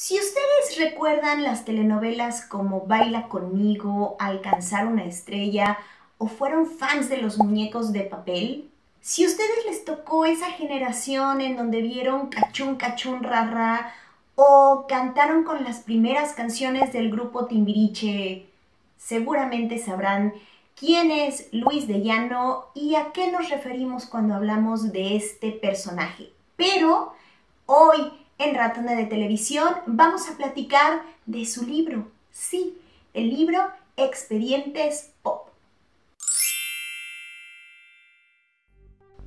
Si ustedes recuerdan las telenovelas como Baila Conmigo, Alcanzar una Estrella o fueron fans de los Muñecos de Papel, si ustedes les tocó esa generación en donde vieron Cachún Cachún Rarra o cantaron con las primeras canciones del grupo Timbiriche, seguramente sabrán quién es Luis de Llano y a qué nos referimos cuando hablamos de este personaje. Pero hoy, en Ratona de Televisión vamos a platicar de su libro, sí, el libro Expedientes Pop.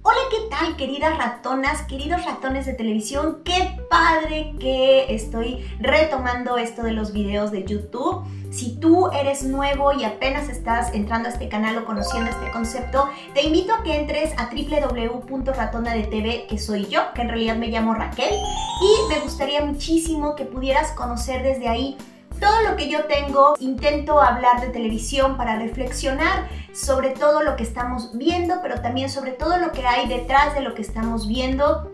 Hola, ¿qué tal, queridas ratonas, queridos ratones de televisión? ¡Qué padre que estoy retomando esto de los videos de YouTube! Si tú eres nuevo y apenas estás entrando a este canal o conociendo este concepto, te invito a que entres a www.ratonadetv, que soy yo, que en realidad me llamo Raquel, y me gustaría muchísimo que pudieras conocer desde ahí todo lo que yo tengo. Intento hablar de televisión para reflexionar sobre todo lo que estamos viendo, pero también sobre todo lo que hay detrás de lo que estamos viendo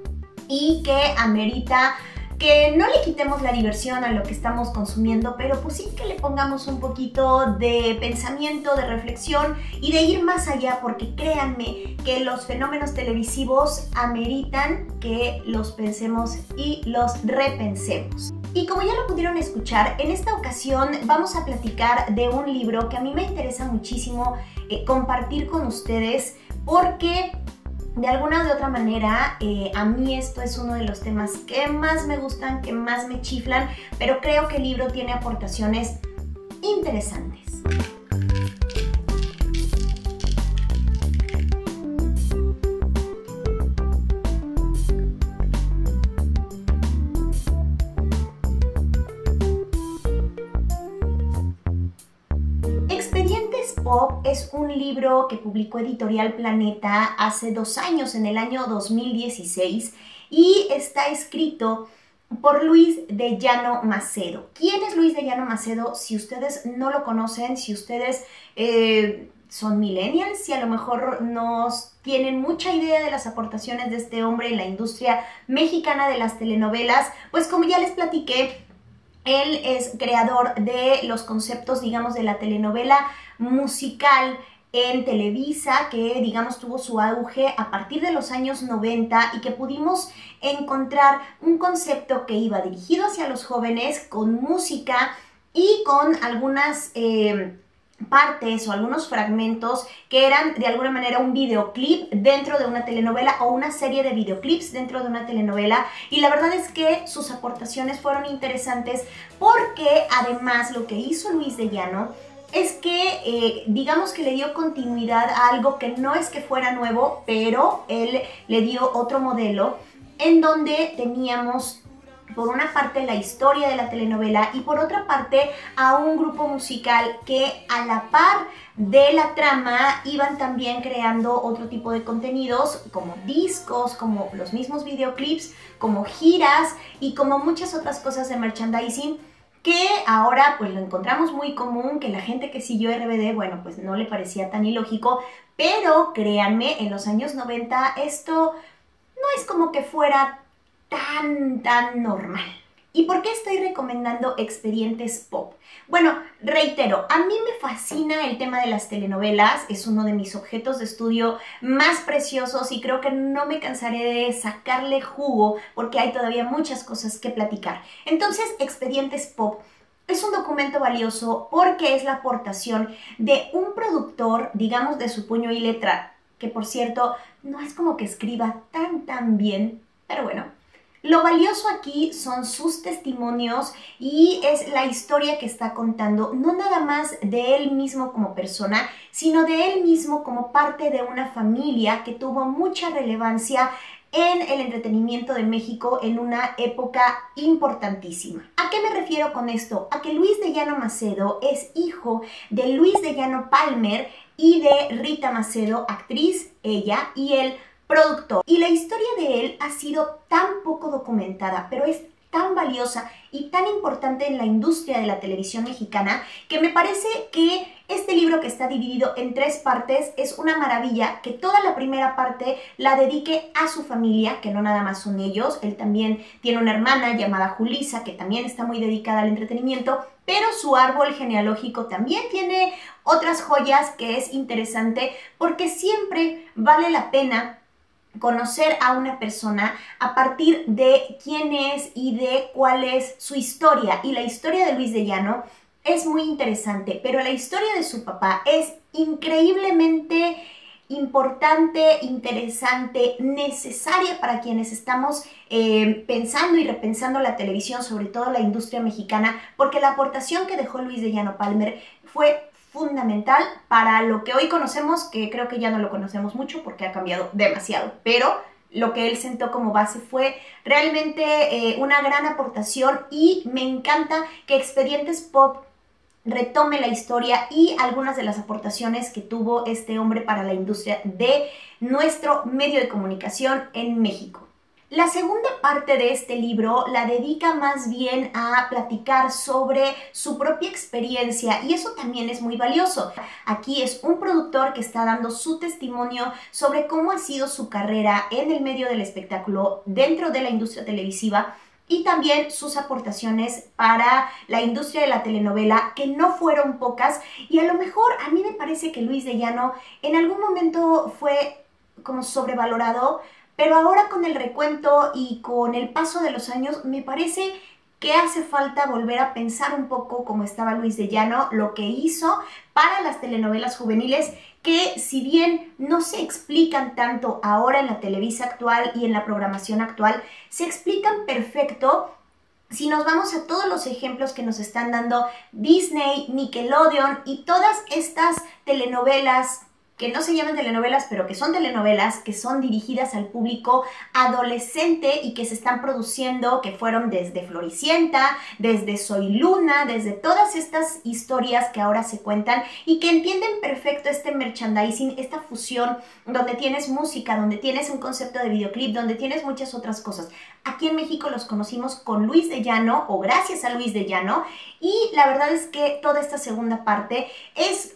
y que amerita que no le quitemos la diversión a lo que estamos consumiendo, pero pues sí que le pongamos un poquito de pensamiento, de reflexión y de ir más allá, porque créanme que los fenómenos televisivos ameritan que los pensemos y los repensemos. Y como ya lo pudieron escuchar, en esta ocasión vamos a platicar de un libro que a mí me interesa muchísimo compartir con ustedes, porque de alguna o de otra manera, a mí esto es uno de los temas que más me gustan, que más me chiflan, pero creo que el libro tiene aportaciones interesantes. Es un libro que publicó Editorial Planeta hace 2 años, en el año 2016, y está escrito por Luis de Llano Macedo. ¿Quién es Luis de Llano Macedo? Si ustedes no lo conocen, si ustedes son millennials, si a lo mejor no tienen mucha idea de las aportaciones de este hombre en la industria mexicana de las telenovelas, pues como ya les platiqué, él es creador de los conceptos, digamos, de la telenovela musical en Televisa, que, digamos, tuvo su auge a partir de los años 90 y que pudimos encontrar un concepto que iba dirigido hacia los jóvenes con música y con algunas partes o algunos fragmentos que eran de alguna manera un videoclip dentro de una telenovela o una serie de videoclips dentro de una telenovela, y la verdad es que sus aportaciones fueron interesantes porque además lo que hizo Luis de Llano es que digamos que le dio continuidad a algo que no es que fuera nuevo, pero él le dio otro modelo en donde teníamos por una parte la historia de la telenovela y por otra parte a un grupo musical que a la par de la trama iban también creando otro tipo de contenidos como discos, como los mismos videoclips, como giras y como muchas otras cosas de merchandising que ahora pues lo encontramos muy común, que la gente que siguió RBD, bueno, pues no le parecía tan ilógico, pero créanme, en los años 90 esto no es como que fuera tan normal. ¿Y por qué estoy recomendando Expedientes Pop? Bueno, reitero, a mí me fascina el tema de las telenovelas, es uno de mis objetos de estudio más preciosos y creo que no me cansaré de sacarle jugo porque hay todavía muchas cosas que platicar. Entonces, Expedientes Pop es un documento valioso porque es la aportación de un productor, digamos, de su puño y letra, que por cierto, no es como que escriba tan bien, pero bueno. Lo valioso aquí son sus testimonios y es la historia que está contando, no nada más de él mismo como persona, sino de él mismo como parte de una familia que tuvo mucha relevancia en el entretenimiento de México en una época importantísima. ¿A qué me refiero con esto? A que Luis de Llano Macedo es hijo de Luis de Llano Palmer y de Rita Macedo, actriz, ella, y él, productor. Y la historia de él ha sido tan poco documentada, pero es tan valiosa y tan importante en la industria de la televisión mexicana, que me parece que este libro, que está dividido en 3 partes, es una maravilla. Que toda la primera parte la dedique a su familia, que no nada más son ellos. Él también tiene una hermana llamada Julisa, que también está muy dedicada al entretenimiento, pero su árbol genealógico también tiene otras joyas que es interesante, porque siempre vale la pena conocer a una persona a partir de quién es y de cuál es su historia. Y la historia de Luis de Llano es muy interesante, pero la historia de su papá es increíblemente importante, interesante, necesaria para quienes estamos pensando y repensando la televisión, sobre todo la industria mexicana, porque la aportación que dejó Luis de Llano Palmer fue fundamental para lo que hoy conocemos, que creo que ya no lo conocemos mucho porque ha cambiado demasiado, pero lo que él sentó como base fue realmente una gran aportación. Y me encanta que Expedientes Pop retome la historia y algunas de las aportaciones que tuvo este hombre para la industria de nuestro medio de comunicación en México. La segunda parte de este libro la dedica más bien a platicar sobre su propia experiencia, y eso también es muy valioso. Aquí es un productor que está dando su testimonio sobre cómo ha sido su carrera en el medio del espectáculo dentro de la industria televisiva, y también sus aportaciones para la industria de la telenovela, que no fueron pocas. Y a lo mejor a mí me parece que Luis de Llano en algún momento fue como sobrevalorado, pero ahora con el recuento y con el paso de los años me parece que hace falta volver a pensar un poco cómo estaba Luis de Llano, lo que hizo para las telenovelas juveniles, que si bien no se explican tanto ahora en la Televisa actual y en la programación actual, se explican perfecto si nos vamos a todos los ejemplos que nos están dando Disney, Nickelodeon y todas estas telenovelas que no se llaman telenovelas, pero que son telenovelas, que son dirigidas al público adolescente y que se están produciendo, que fueron desde Floricienta, desde Soy Luna, desde todas estas historias que ahora se cuentan y que entienden perfecto este merchandising, esta fusión donde tienes música, donde tienes un concepto de videoclip, donde tienes muchas otras cosas. Aquí en México los conocimos con Luis de Llano, o gracias a Luis de Llano, y la verdad es que toda esta segunda parte es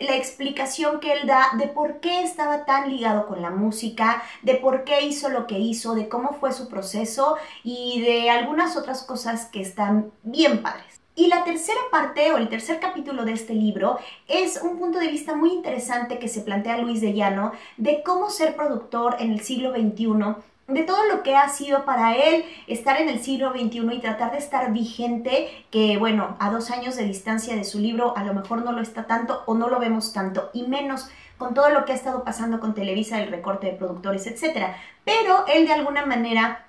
la explicación que él de por qué estaba tan ligado con la música, de por qué hizo lo que hizo, de cómo fue su proceso y de algunas otras cosas que están bien padres. Y la tercera parte, o el tercer capítulo de este libro, es un punto de vista muy interesante que se plantea Luis de Llano de cómo ser productor en el siglo XXI, de todo lo que ha sido para él estar en el siglo XXI y tratar de estar vigente, que bueno, a 2 años de distancia de su libro a lo mejor no lo está tanto, o no lo vemos tanto, y menos con todo lo que ha estado pasando con Televisa, el recorte de productores, etc. Pero él de alguna manera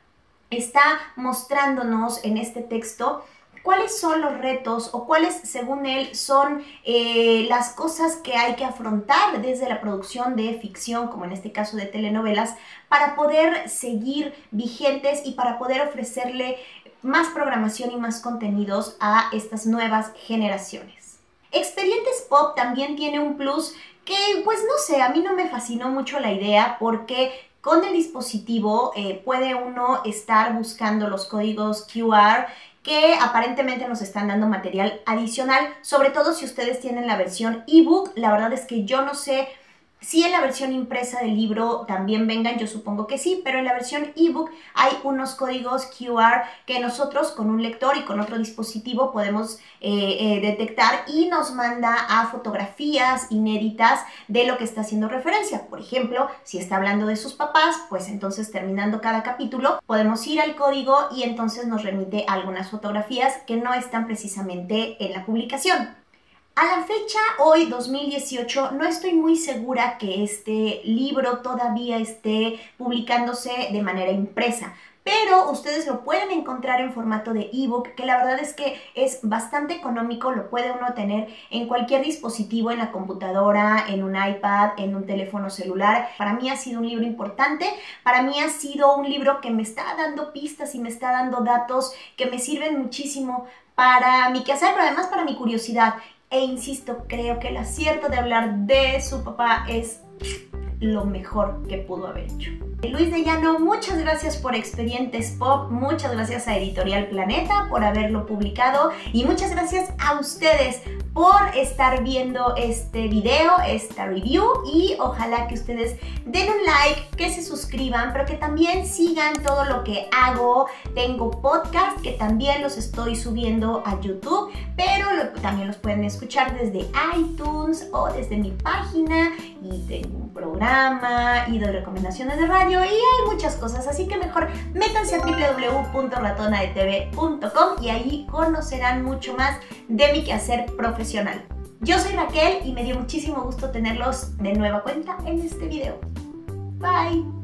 está mostrándonos en este texto cuáles son los retos, o cuáles, según él, son las cosas que hay que afrontar desde la producción de ficción, como en este caso de telenovelas, para poder seguir vigentes y para poder ofrecerle más programación y más contenidos a estas nuevas generaciones. Expedientes Pop también tiene un plus que, pues no sé, a mí no me fascinó mucho la idea, porque con el dispositivo puede uno estar buscando los códigos QR que aparentemente nos están dando material adicional, sobre todo si ustedes tienen la versión ebook. La verdad es que yo no sé si en la versión impresa del libro también vengan, yo supongo que sí, pero en la versión ebook hay unos códigos QR que nosotros con un lector y con otro dispositivo podemos detectar, y nos manda a fotografías inéditas de lo que está haciendo referencia. Por ejemplo, si está hablando de sus papás, pues entonces terminando cada capítulo podemos ir al código y entonces nos remite a algunas fotografías que no están precisamente en la publicación. A la fecha, hoy 2018, no estoy muy segura que este libro todavía esté publicándose de manera impresa, pero ustedes lo pueden encontrar en formato de ebook, que la verdad es que es bastante económico. Lo puede uno tener en cualquier dispositivo, en la computadora, en un iPad, en un teléfono celular. Para mí ha sido un libro importante, para mí ha sido un libro que me está dando pistas y me está dando datos que me sirven muchísimo para mi quehacer, pero además para mi curiosidad. E insisto, creo que el acierto de hablar de su papá es lo mejor que pudo haber hecho. Luis de Llano, muchas gracias por Expedientes Pop, muchas gracias a Editorial Planeta por haberlo publicado y muchas gracias a ustedes por estar viendo este video, esta review, y ojalá que ustedes den un like, que se suscriban, pero que también sigan todo lo que hago. Tengo podcast que también los estoy subiendo a YouTube, pero también los pueden escuchar desde iTunes o desde mi página, y tengo un programa y doy recomendaciones de radio y hay muchas cosas, así que mejor métanse a www.ratonadetv.com y ahí conocerán mucho más de mi quehacer profesional. Yo soy Raquel y me dio muchísimo gusto tenerlos de nueva cuenta en este video. Bye.